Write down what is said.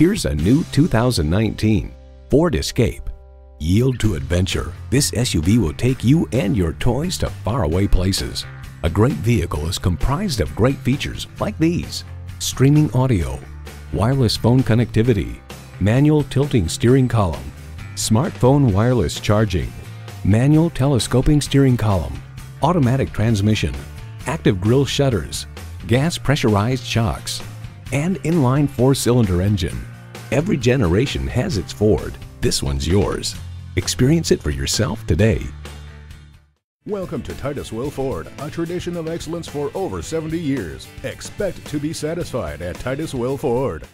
Here's a new 2019 Ford Escape. Yield to adventure. This SUV will take you and your toys to faraway places. A great vehicle is comprised of great features like these: streaming audio, wireless phone connectivity, manual tilting steering column, smartphone wireless charging, manual telescoping steering column, automatic transmission, active grille shutters, gas pressurized shocks, and inline four-cylinder engine. Every generation has its Ford. This one's yours. Experience it for yourself today. Welcome to Titus-Will Ford, a tradition of excellence for over 70 years. Expect to be satisfied at Titus-Will Ford.